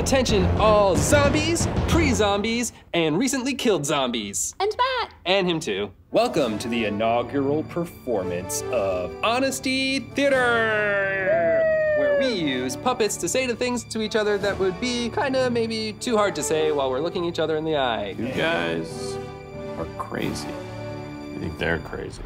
Attention all zombies, pre-zombies, and recently killed zombies. And Matt. And him too. Welcome to the inaugural performance of Honesty Theater, where we use puppets to say the things to each other that would be kinda maybe too hard to say while we're looking each other in the eye. You guys are crazy. I think they're crazy.